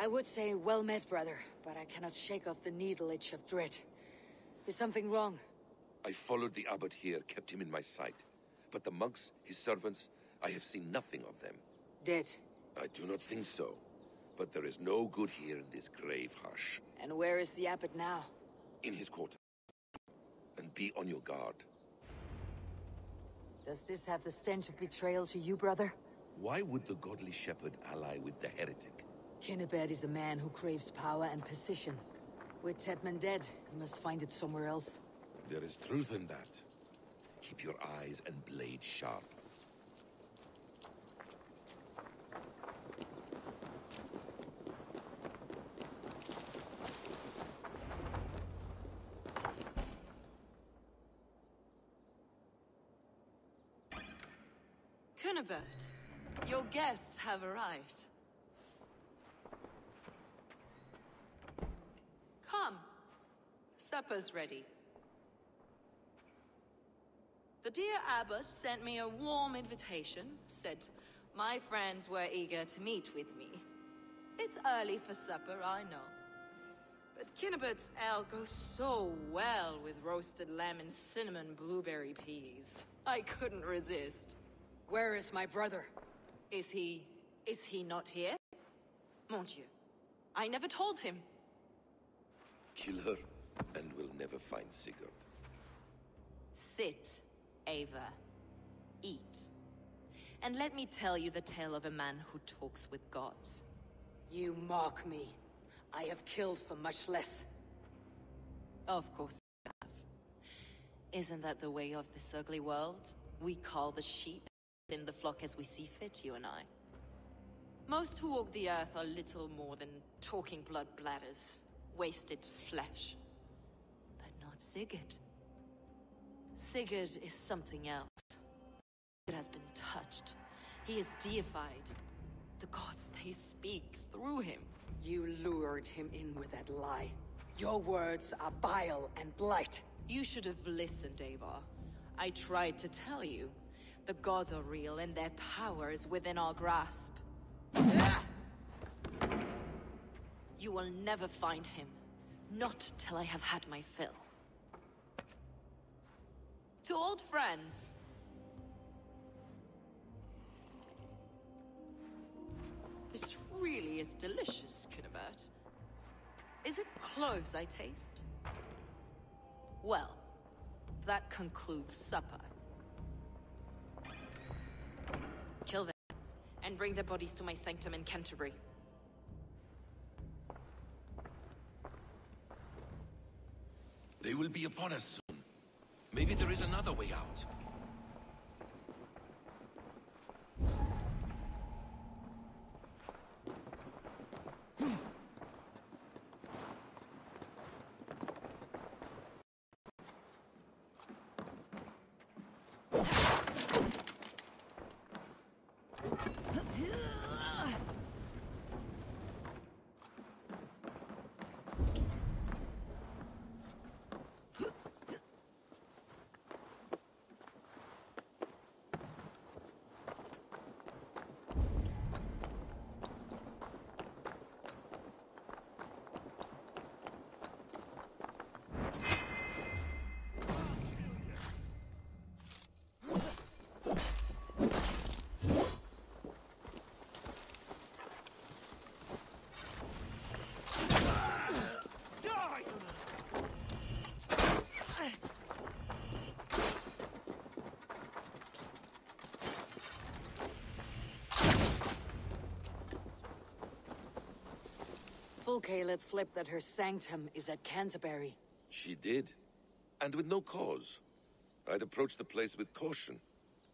I would say well met, brother, but I cannot shake off the needle itch of dread. Is something wrong? I followed the abbot here, kept him in my sight. But the monks, his servants, I have seen nothing of them. Dead? I do not think so. But there is no good here in this grave, Harsh. And where is the abbot now? In his quarter. And be on your guard. Does this have the stench of betrayal to you, brother? Why would the godly shepherd ally with the heretic? Cynebert is a man who craves power and position. With Tedman dead, he must find it somewhere else. There is truth in that. Keep your eyes and blade sharp. Cynebert, your guests have arrived. Come. Supper's ready. The dear abbot sent me a warm invitation, said my friends were eager to meet with me. It's early for supper, I know. But Cynebert's ale goes so well with roasted lamb and cinnamon blueberry peas. I couldn't resist. Where is my brother? Is he not here? Mon Dieu. I never told him. Kill her, and we'll never find Sigurd. Sit, Ava. Eat. And let me tell you the tale of a man who talks with gods. You mock me. I have killed for much less. Of course you have. Isn't that the way of this ugly world? We call the sheep in the flock as we see fit, you and I. Most who walk the earth are little more than talking blood bladders. Wasted flesh. But not Sigurd. Sigurd is something else. It has been touched. He is deified. The gods, they speak through him. You lured him in with that lie. Your words are bile and blight. You should have listened, Eivor. I tried to tell you. The gods are real and their power is within our grasp. You will never find him. Not till I have had my fill. To old friends. This really is delicious, Cynebert. Is it cloves I taste? Well, that concludes supper. Kill them, and bring their bodies to my sanctum in Canterbury. They will be upon us soon. Maybe there is another way out. Fulke let slip that her sanctum is at Canterbury. She did. And with no cause. I'd approach the place with caution.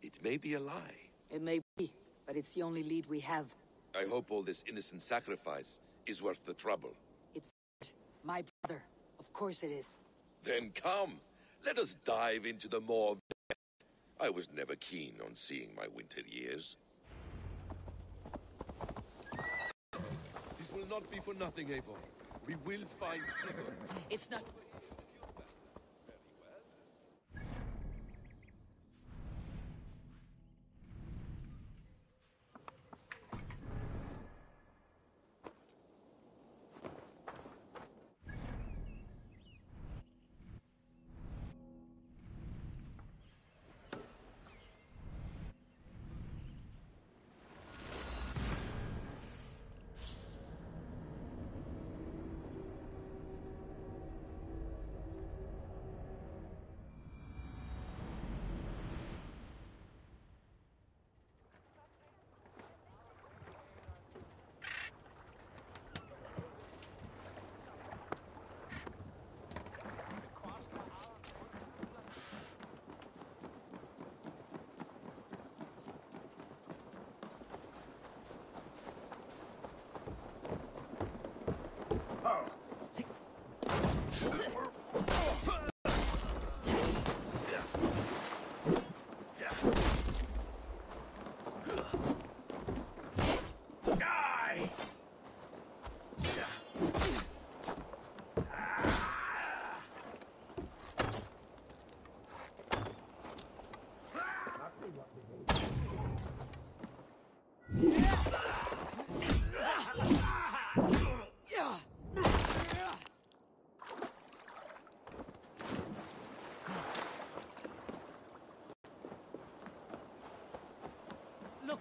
It may be a lie. It may be, but it's the only lead we have. I hope all this innocent sacrifice is worth the trouble. It's my brother. Of course it is. Then come. Let us dive into the maw of death. I was never keen on seeing my winter years. It will not be for nothing, Eivor. We will find Sigurd. It's not...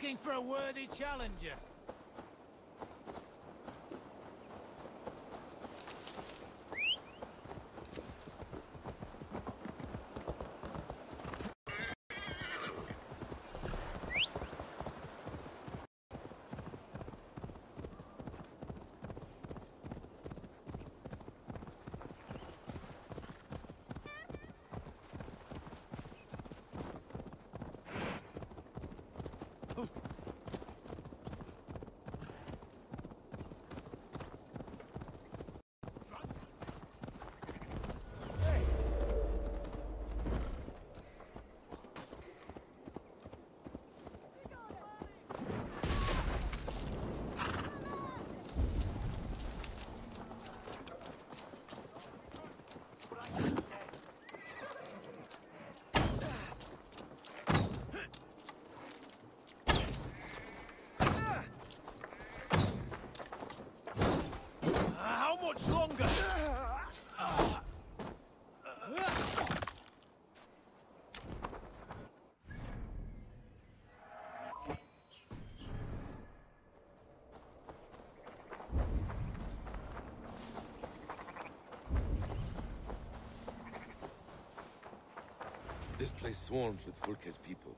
looking for a worthy challenger. This place swarms with Fulke's people.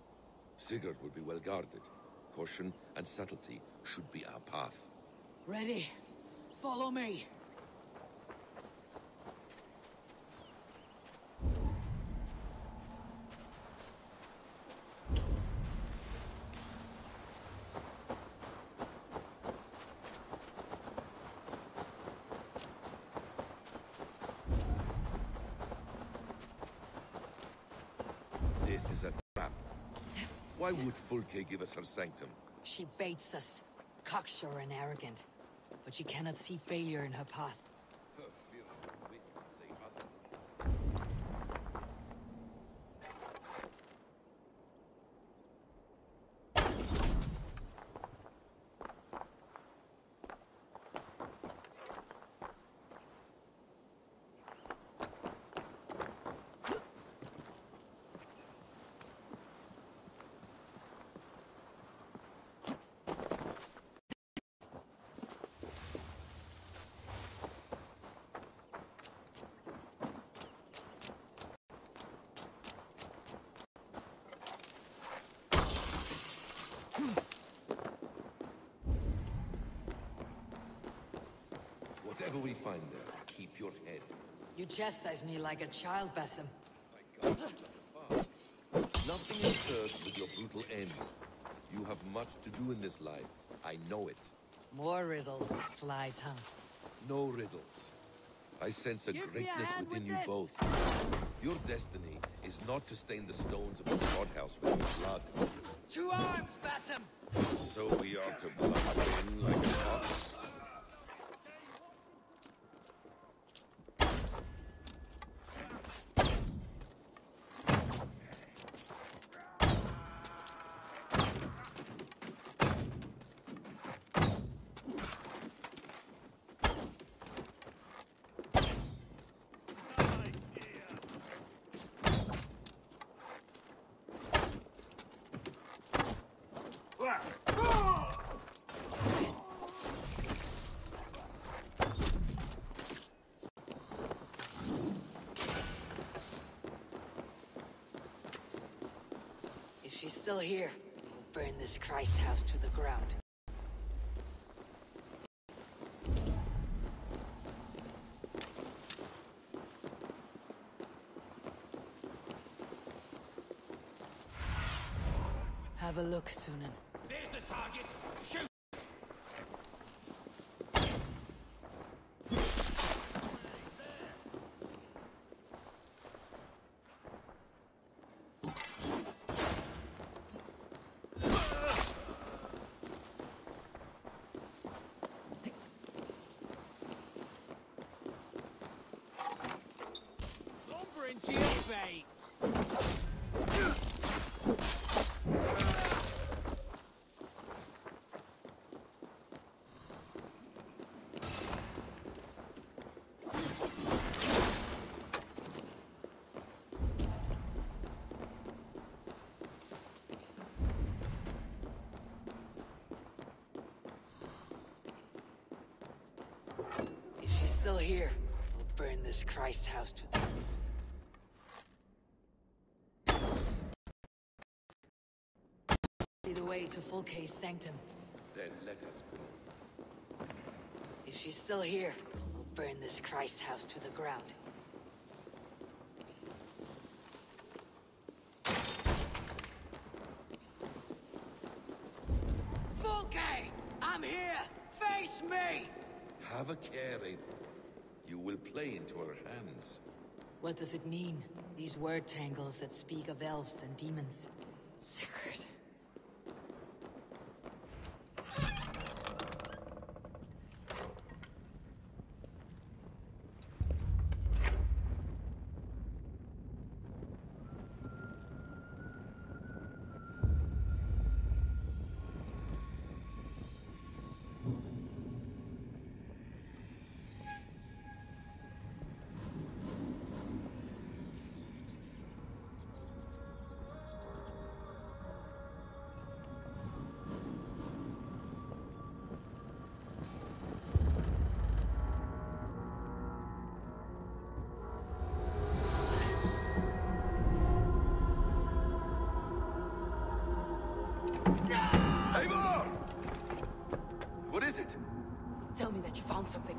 Sigurd will be well guarded. Caution and subtlety should be our path. Ready? Follow me! Why would Fulke give us her sanctum? She baits us, cocksure and arrogant. But she cannot see failure in her path. Whatever we find there, keep your head. You chastise me like a child, Basim. Nothing is served with your brutal end. You have much to do in this life. I know it. More riddles, sly tongue. No riddles. I sense a greatness within you both. Your destiny is not to stain the stones of this godhouse with your blood. To arms, Basim! So we are to blood in like an ox. If she's still here, we'll burn this Christ house to the ground. Have a look, Sunen. There's the target! Shoot! still here, we'll burn this Christ house to the... Be the way to Fulke's sanctum. Then let us go. If she's still here, we'll burn this Christ house to the ground. Fulke! I'm here! Face me! Have a care, Eivor. You will play into our hands. What does it mean? These word tangles that speak of elves and demons. Sigurd.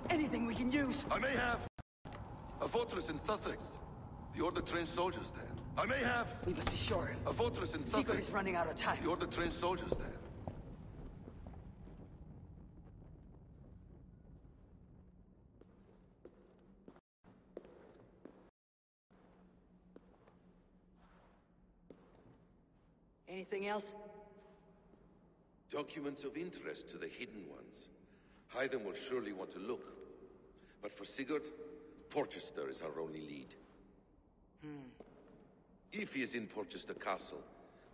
Anything we can use. I may have a fortress in Sussex. The Order trained soldiers there. I may have. We must be sure. A fortress in Sussex. Sigurd is running out of time. The Order trained soldiers there. Anything else? Documents of interest to the hidden ones. Hytham will surely want to look. But for Sigurd, Portchester is our only lead. If he is in Portchester Castle,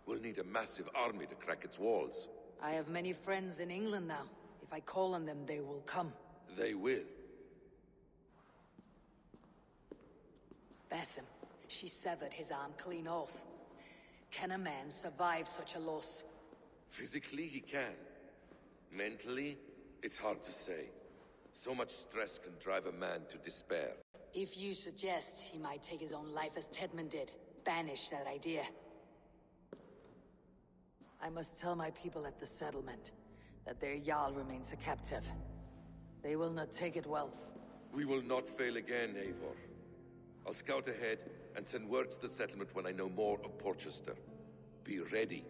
we'll need a massive army to crack its walls. I have many friends in England now. If I call on them, they will come. They will. Basim, she severed his arm clean off. Can a man survive such a loss? Physically, he can. Mentally, it's hard to say. So much stress can drive a man to despair. If you suggest he might take his own life as Tedman did, banish that idea. I must tell my people at the settlement that their Jarl remains a captive. They will not take it well. We will not fail again, Eivor. I'll scout ahead and send word to the settlement when I know more of Portchester. Be ready.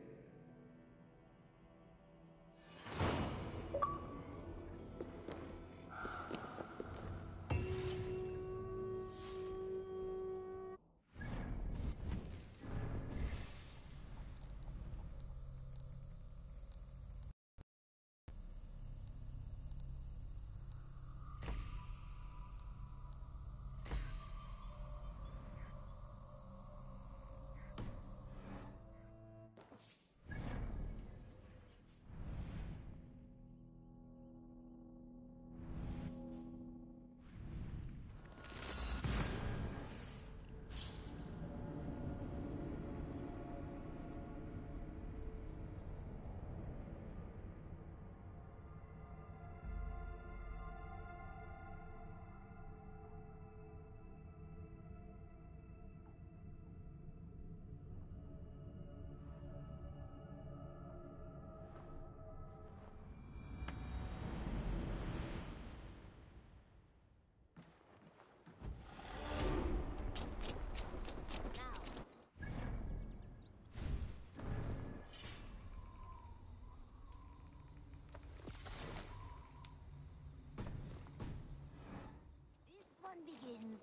Begins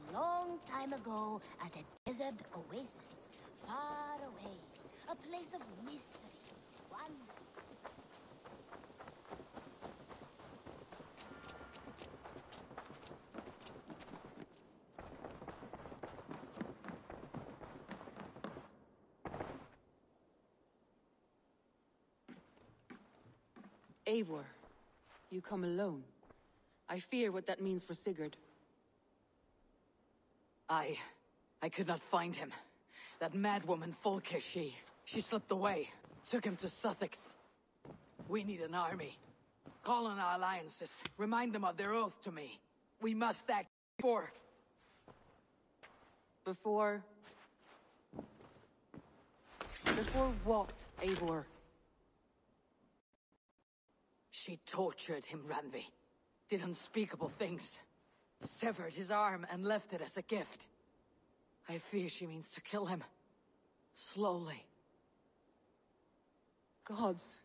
a long time ago at a desert oasis, far away, a place of mystery, wonder. Eivor, you come alone. I fear what that means for Sigurd. I could not find him. That madwoman Fulke, she slipped away. Took him to Sussex. We need an army. Call on our alliances. Remind them of their oath to me. We must act before... Before what, Eivor? She tortured him, Randvi. Did unspeakable things. Severed his arm and left it as a gift. I fear she means to kill him. Slowly. Gods.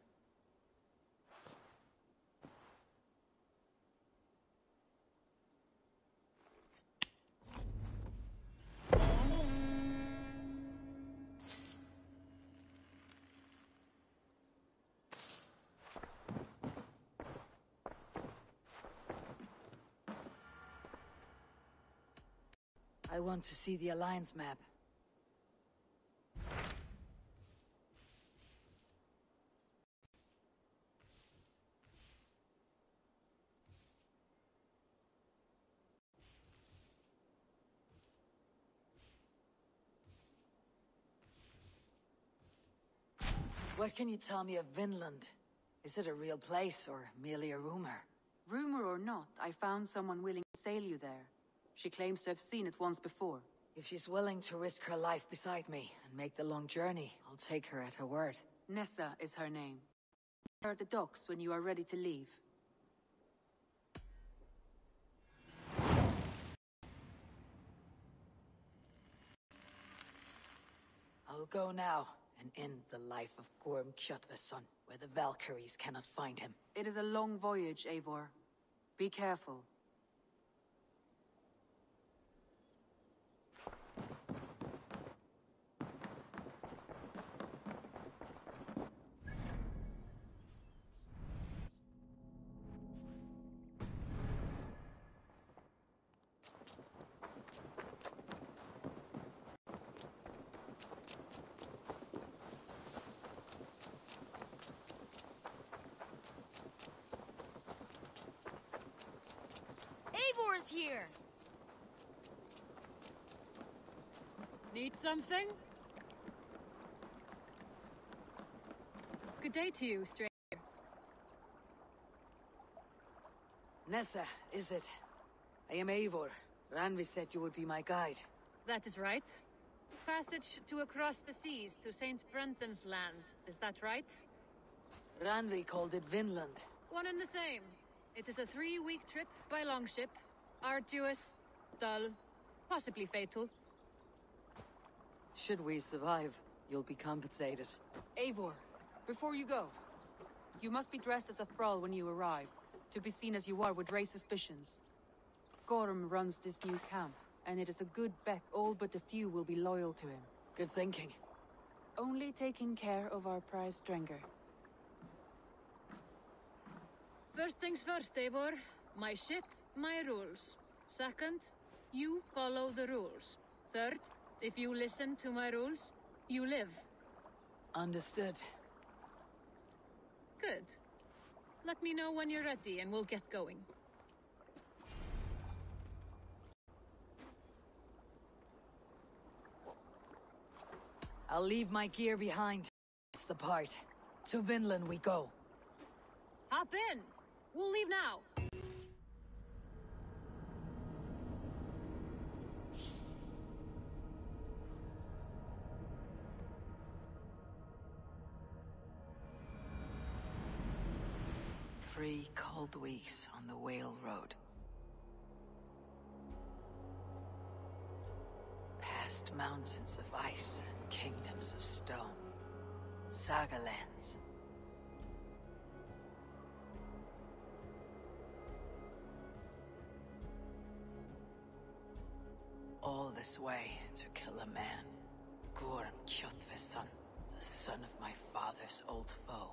I want to see the Alliance map. What can you tell me of Vinland? Is it a real place or merely a rumor? Rumor or not, I found someone willing to sail you there. She claims to have seen it once before. If she's willing to risk her life beside me and make the long journey, I'll take her at her word. Nessa is her name. Meet her at the docks when you are ready to leave. I'll go now and end the life of Gorm Kjotvason, where the Valkyries cannot find him. It is a long voyage, Eivor. Be careful. Here. Need something? Good day to you, stranger. Nessa, is it? I am Eivor. Randvi said you would be my guide. That is right. Passage to across the seas to Saint Brendan's land. Is that right? Randvi called it Vinland. One and the same. It is a 3-week trip by longship. Arduous, dull, possibly fatal. Should we survive, you'll be compensated. Eivor, before you go, you must be dressed as a thrall when you arrive. To be seen as you are would raise suspicions. Gorm runs this new camp, and it is a good bet all but a few will be loyal to him. Good thinking. Only taking care of our prize stranger. First things first, Eivor. My ship. My rules. Second, you follow the rules. Third, if you listen to my rules, you live. Understood. Good. Let me know when you're ready and we'll get going. I'll leave my gear behind. That's the part. To Vinland we go. Hop in! We'll leave now! Three cold weeks on the Whale Road. Past mountains of ice and kingdoms of stone. Saga lands. All this way to kill a man. Gorm Kjotvason, the son of my father's old foe.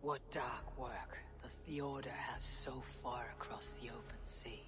What dark work does the Order have so far across the open sea?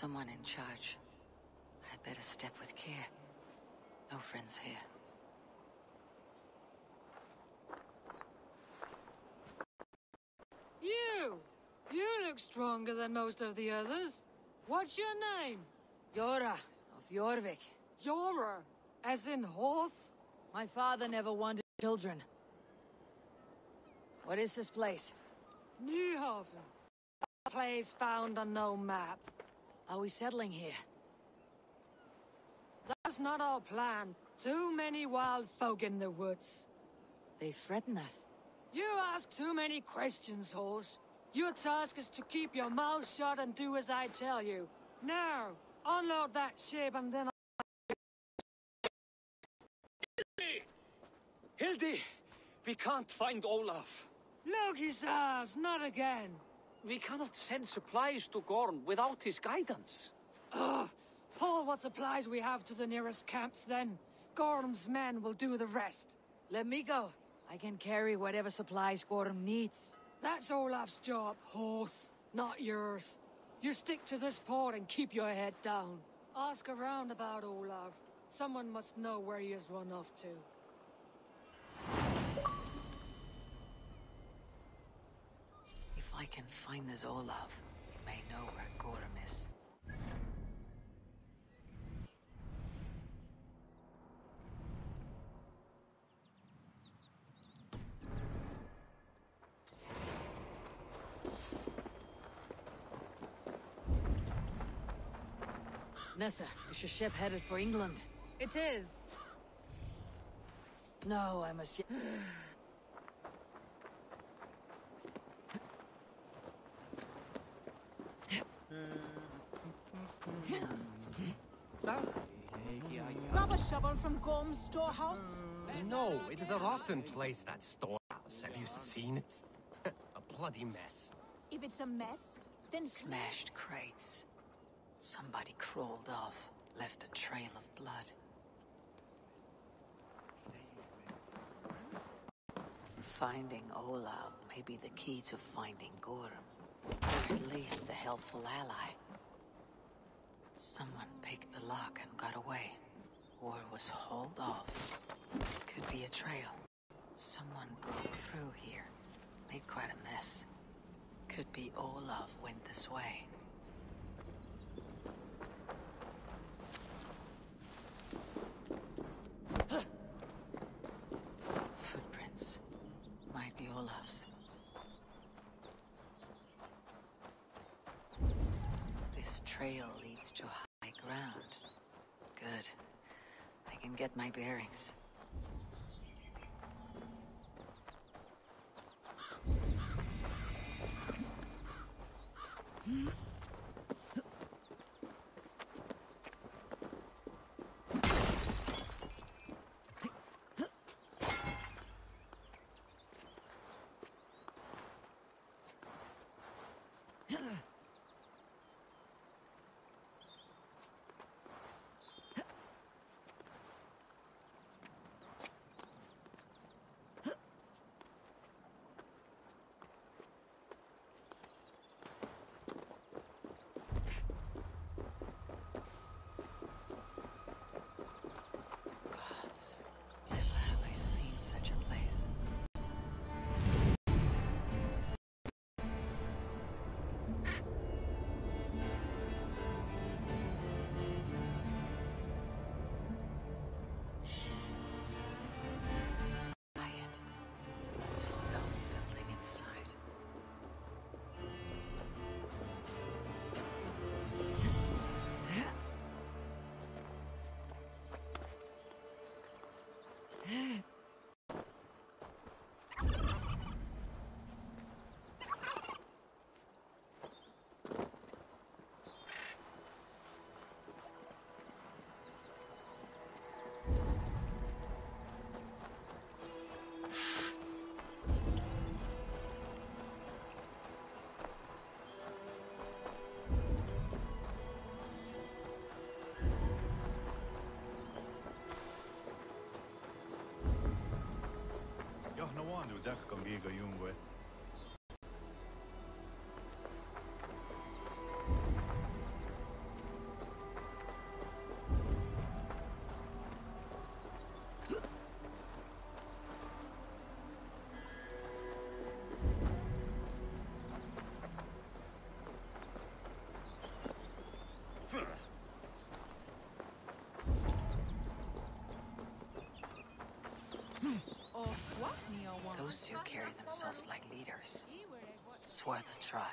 someone in charge. I'd better step with care. No friends here. You look stronger than most of the others. What's your name? Jorah, of Jorvik. Jorah? As in horse? My father never wanted children. What is this place? Newhaven. A place found on no map. Are we settling here? That's not our plan. Too many wild folk in the woods. They threaten us. You ask too many questions, horse. Your task is to keep your mouth shut and do as I tell you. Now, unload that ship and then Hildi! We can't find Olaf. Loki's ours, not again. We cannot send supplies to Gorm without his guidance. Ugh! Haul what supplies we have to the nearest camps then. Gorm's men will do the rest. Let me go. I can carry whatever supplies Gorm needs. That's Olaf's job, horse, not yours. You stick to this port and keep your head down. Ask around about Olaf. Someone must know where he has run off to. If I can find this Olaf, you may know where Gorm is. Nessa, is your ship headed for England? It is. No, I must... Grab a shovel from Gorm's storehouse? No, it is a rotten place, that storehouse. Have you seen it? A bloody mess. If it's a mess, then... Smashed crates. Somebody crawled off, left a trail of blood. Finding Olaf may be the key to finding Gorm, or at least the helpful ally. Someone picked the lock and got away, or was hauled off. Could be a trail. Someone broke through here, made quite a mess. Could be Olaf went this way. Get my bearings. Those two carry themselves like leaders. It's worth a try.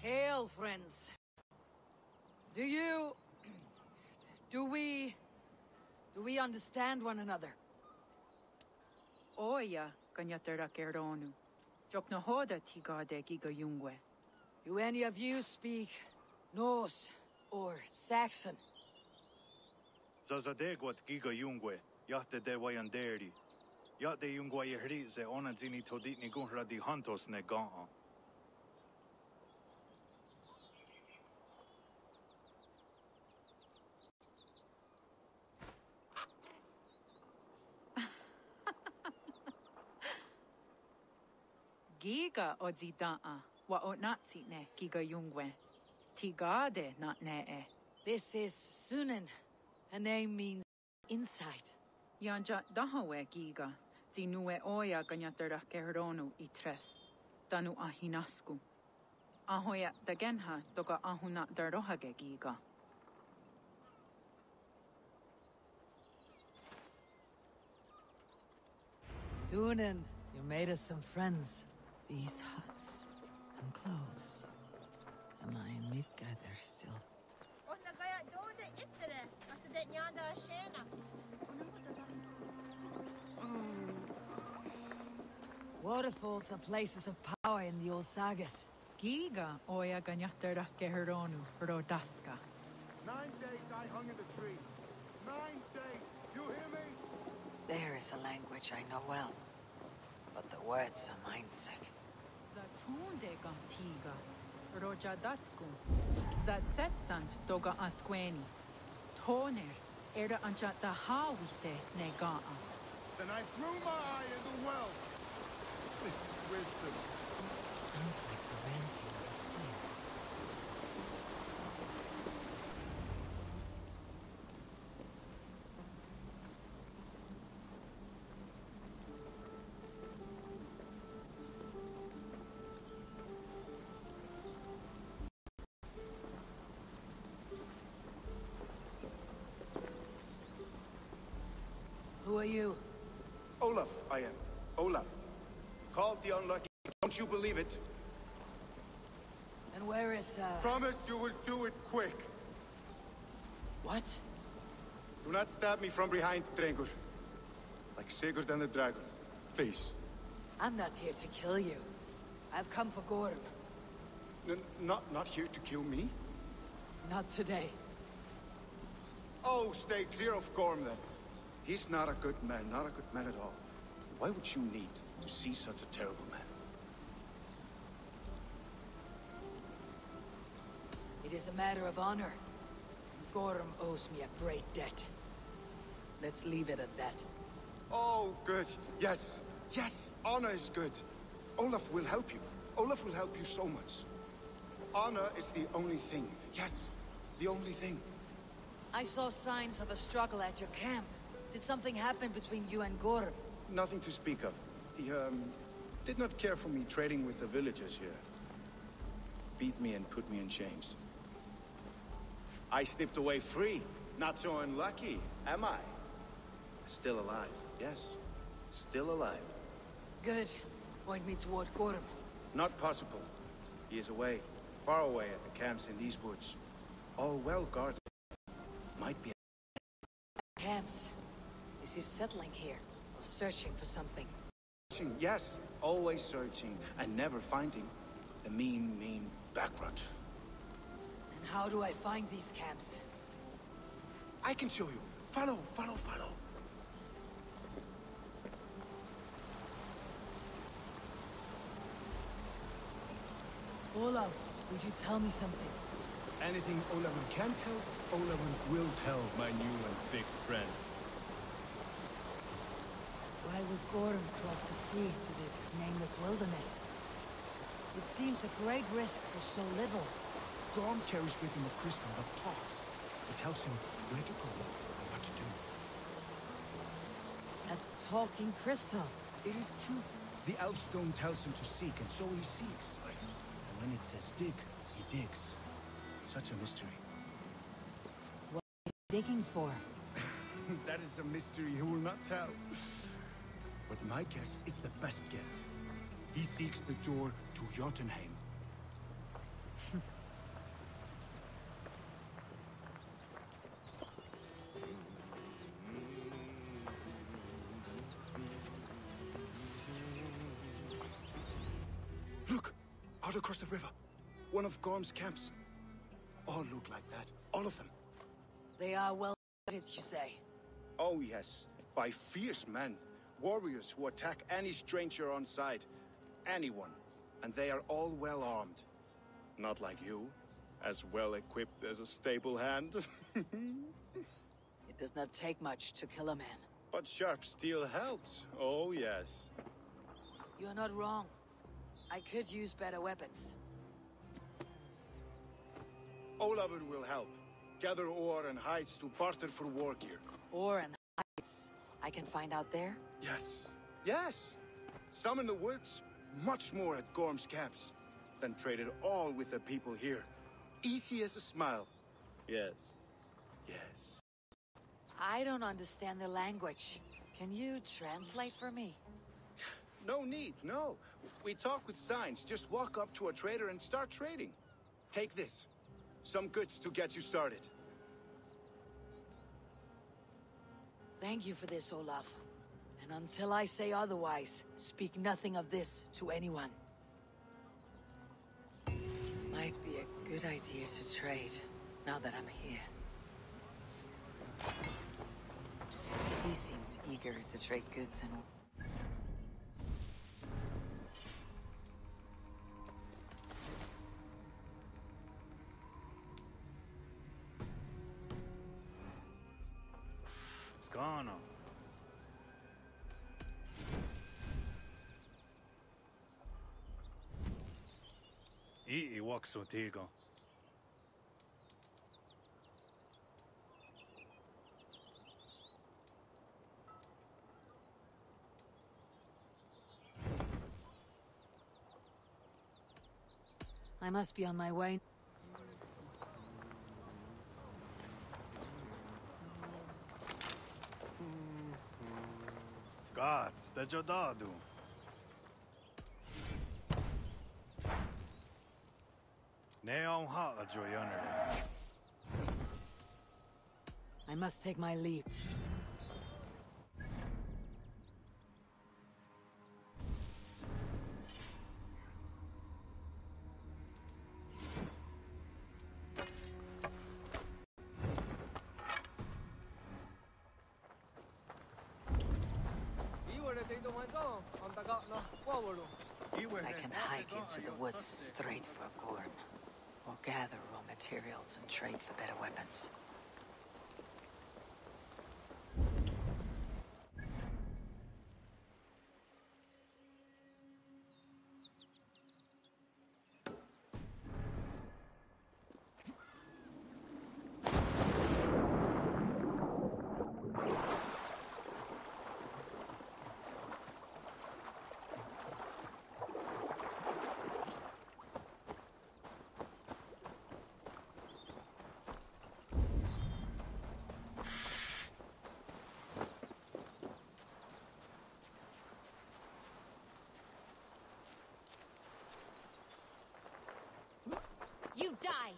Hail, friends. Do we understand one another? Oya kanyatera keronu. Joknohoda tigade gigayungwe. Do any of you speak Norse or Saxon? Zazadegwat gigayungwe, yahte de wayanderi. Yahte yungwa yehri ze onadzini toditni gunra di hantos ne gaa. Giga odzidaa, wa onatsi ne gigayungwe. Tigade not nee. This is Sunen. Her name means insight. Yanja dahawe giga. Zinue oya ganyatera keronu itres. Danu ahinasku. Ahoya dagenha doga ahuna darohage giga. Sunen, you made us some friends. These huts and clothes. Am I in Midgard there still? Waterfalls are places of power in the old sagas. Giga oya ganyattera keheronu rodaska. 9 days I hung in the tree. 9 days, you hear me? There is a language I know well, but the words are mindsick. Zatunde gantiga, rojadatku, zatsetsant doga asqueni, toner era anjatahawite negaa. Then I threw my eye in the well. This is wisdom. Sounds like the ranting of a seer. Who are you? Olaf, I am. Olaf. Called the unlucky. Don't you believe it? And where is, Promise you will do it quick. What? Do not stab me from behind, Drengur. Like Sigurd and the dragon. Please. I'm not here to kill you. I've come for Gorm. Not here to kill me? Not today. Oh, stay clear of Gorm, then. He's not a good man, not a good man at all. Why would you need to see such a terrible man? It is a matter of honor. Gorm owes me a great debt. Let's leave it at that. Oh, good. Yes. Yes, honor is good. Olaf will help you. Olaf will help you so much. Honor is the only thing. Yes, the only thing. I saw signs of a struggle at your camp. Did something happen between you and Gorm? Nothing to speak of. He, did not care for me trading with the villagers here. Beat me and put me in chains. I slipped away free. Not so unlucky, am I? Still alive, yes. Still alive. Good. Point me toward Gorm. Not possible. He is away. Far away at the camps in these woods. All well guarded. Might be at camps. Is he settling here, or searching for something? Searching, yes. Always searching, and never finding. The mean backrot. And how do I find these camps? I can show you. Follow. Olaf, would you tell me something? Anything Olaf can tell, Olaf will tell, my new and big friend. Why would Gorm cross the sea to this nameless wilderness? It seems a great risk for so little. Gorm carries with him a crystal that talks. It tells him where to go and what to do. A talking crystal? It is truth. The Elfstone tells him to seek, and so he seeks. And when it says dig, he digs. Such a mystery. What is he digging for? That is a mystery he will not tell. But my guess is the best guess. He seeks the door to Jotunheim. Look! Out across the river. One of Gorm's camps. All look like that. All of them. They are well guarded, you say? Oh yes. By fierce men. Warriors who attack any stranger on sight. Anyone. And they are all well armed. Not like you. As well equipped as a stable hand. It does not take much to kill a man. But sharp steel helps. Oh yes. You're not wrong. I could use better weapons. Olafur will help. Gather ore and hides to barter for war gear. Ore and hides? I can find out there? Yes. Yes! Some in the woods, much more at Gorm's camps. Then trade it all with the people here. Easy as a smile. Yes. Yes. I don't understand the language. Can you translate for me? No need, no. We talk with signs. Just walk up to a trader and start trading. Take this. Some goods to get you started. Thank you for this, Olaf. And until I say otherwise, speak nothing of this to anyone. Might be a good idea to trade, now that I'm here. He seems eager to trade goods and... Gone. He walks with Tigo. I must be on my way. Gods, the Jodadu. I must take my leave. I can hike into the woods straight for Gorm, or gather raw materials and trade for better weapons. You die!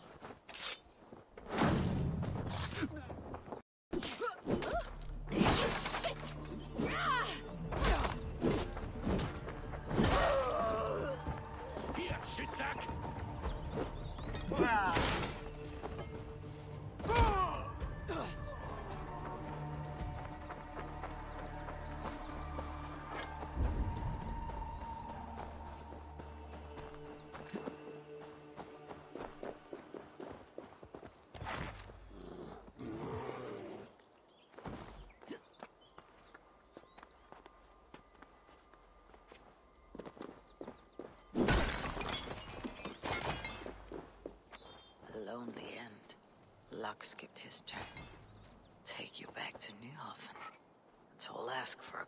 Jorvik skipped his turn. Take you back to Newhaven. That's all I'll ask for.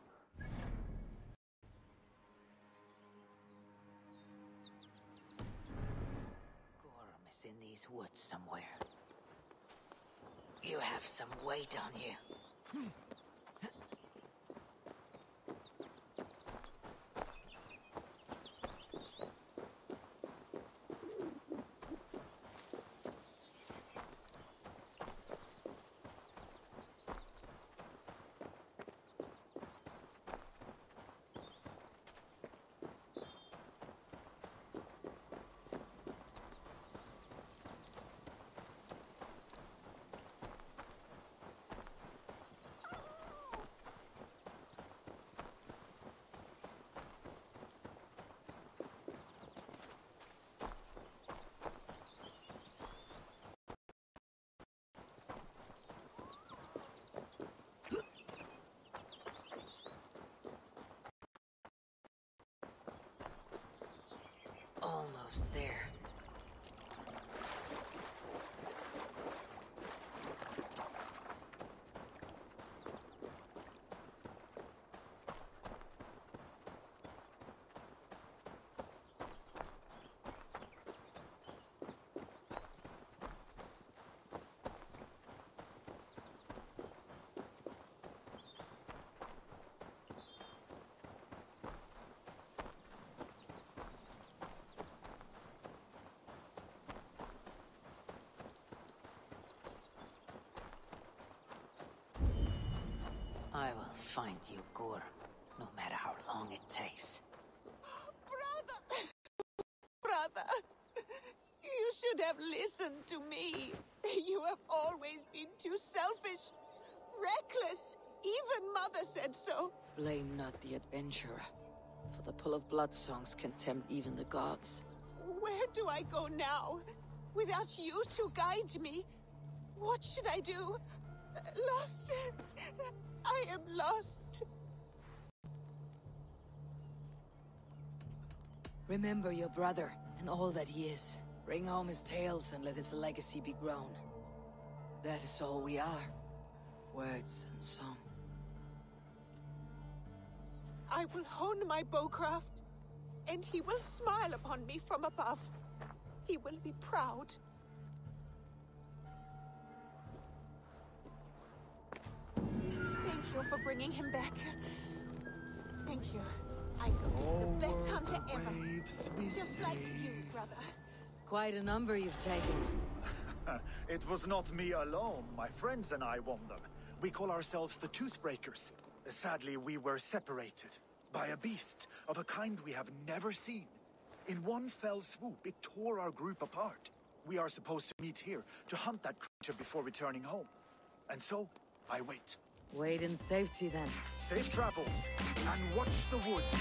Gorm is in these woods somewhere. You have some weight on you. Almost there. I will find you, Gorm, no matter how long it takes. Brother! Brother! You should have listened to me. You have always been too selfish, reckless. Even Mother said so. Blame not the adventurer, for the pull of blood songs can tempt even the gods. Where do I go now? Without you to guide me, what should I do? Lost? I am lost. Remember your brother and all that he is. Bring home his tales and let his legacy be grown. That is all we are. Words and song. I will hone my bowcraft, and he will smile upon me from above. He will be proud. Thank you for bringing him back. Thank you. I know the best hunter ever. Just like you, brother. Quite a number you've taken. It was not me alone. My friends and I won them. We call ourselves the Toothbreakers. Sadly, we were separated by a beast of a kind we have never seen. In one fell swoop, it tore our group apart. We are supposed to meet here to hunt that creature before returning home. And so, I wait. Wait in safety, then. Safe travels, and watch the woods.